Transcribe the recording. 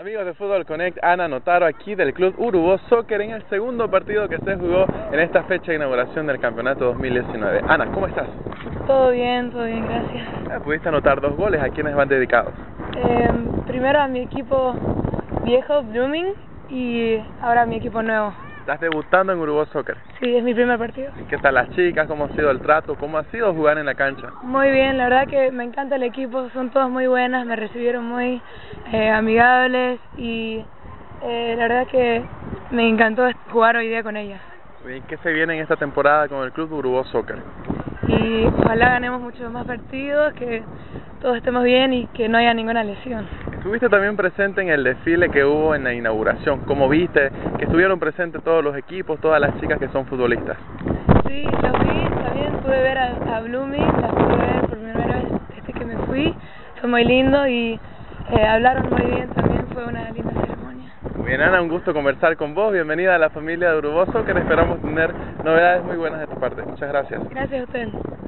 Amigos de Fútbol Connect, Ana Notaro aquí del club Urubo Soccer en el segundo partido que se jugó en esta fecha de inauguración del campeonato 2019. Ana, ¿cómo estás? Todo bien, gracias. ¿Pudiste anotar dos goles? ¿A quiénes van dedicados? Primero a mi equipo viejo, Blooming, y ahora a mi equipo nuevo. ¿Estás debutando en Urubo Soccer? Sí, es mi primer partido. ¿Qué tal las chicas? ¿Cómo ha sido el trato? ¿Cómo ha sido jugar en la cancha? Muy bien, la verdad que me encanta el equipo, son todas muy buenas, me recibieron muy amigables y la verdad que me encantó jugar hoy día con ellas. ¿Qué se viene en esta temporada con el club Urubo Soccer? Y ojalá ganemos muchos más partidos, que todos estemos bien y que no haya ninguna lesión. Estuviste también presente en el desfile que hubo en la inauguración. ¿Cómo viste que estuvieron presentes todos los equipos, todas las chicas que son futbolistas? Sí, lo vi, también pude ver a Blooming, la pude ver por primera vez desde que me fui. Fue muy lindo y hablaron muy bien también, fue una linda ceremonia. Bien, Ana, un gusto conversar con vos. Bienvenida a la familia de Urubo Soccer, que esperamos tener novedades muy buenas de tu parte. Muchas gracias. Gracias a ustedes.